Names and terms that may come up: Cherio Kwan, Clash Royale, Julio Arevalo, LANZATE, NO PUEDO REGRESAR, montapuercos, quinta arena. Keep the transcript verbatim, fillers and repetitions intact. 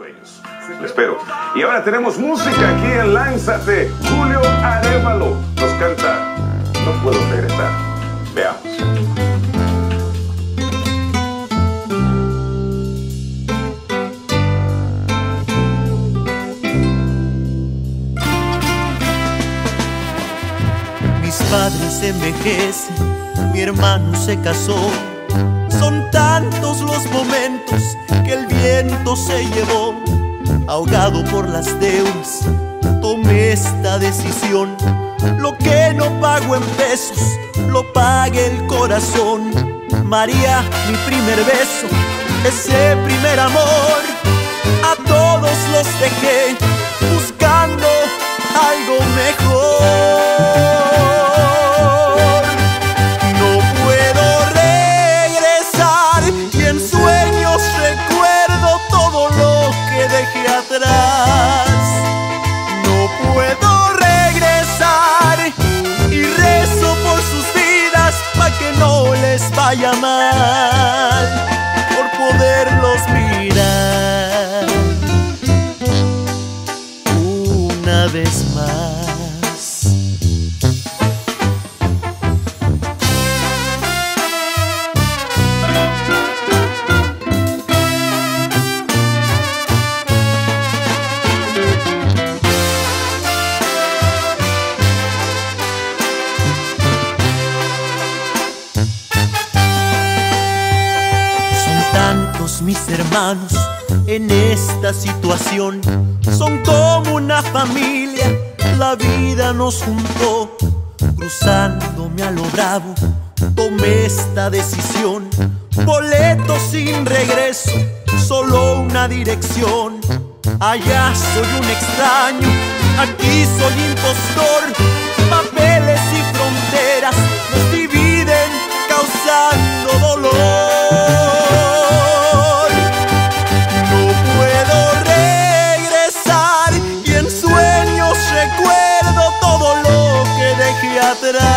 Sueños. Les espero. Y ahora tenemos música aquí en Lánzate. Julio Arevalo nos canta No Puedo Regresar. Veamos. Mis padres envejecen, mi hermano se casó. Son tantos los momentos que el viento se llevó. Ahogado por las deudas, tomé esta decisión. Lo que no pago en pesos, lo pague el corazón. María, mi primer beso, ese primer amor. A todos los dejé, buscando algo mejor. No puedo regresar y rezo por sus vidas pa' que no les vaya mal, por poderlos mirar una vez más. Mis hermanos en esta situación son como una familia, la vida nos juntó. Cruzándome a lo bravo, tomé esta decisión. Boleto sin regreso, solo una dirección. Allá soy un extraño, aquí soy impostor. Papeles y fronteras nos dividen, causando dolor. That